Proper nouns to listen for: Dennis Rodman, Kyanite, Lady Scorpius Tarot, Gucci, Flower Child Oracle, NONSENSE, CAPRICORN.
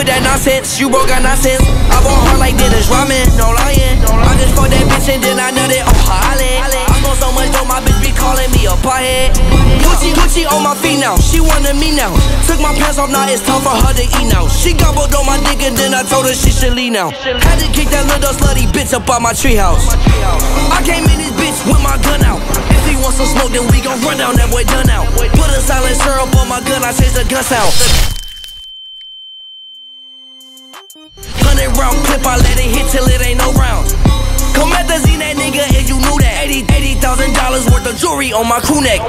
with that nonsense, you broke out nonsense. I bought hard like Dennis Rodman, no lying. I just fucked that bitch and then I nutted on Holly. I know so much though, my bitch be calling me a pothead. Gucci on my feet now, she wanted me now. Took my pants off, now it's time for her to eat now. She gobbled on my dick and then I told her she should leave now. Had to kick that little slutty bitch up out my treehouse. I came in this bitch with my gun out. If he wants some smoke, then we gon' run down that boy done out. Put a silencer up on my gun, I changed the gun sound. 100 round clip, I let it hit till it ain't no round. Come at the Z, that nigga, if you knew that. $80,000 worth of jewelry on my crew neck.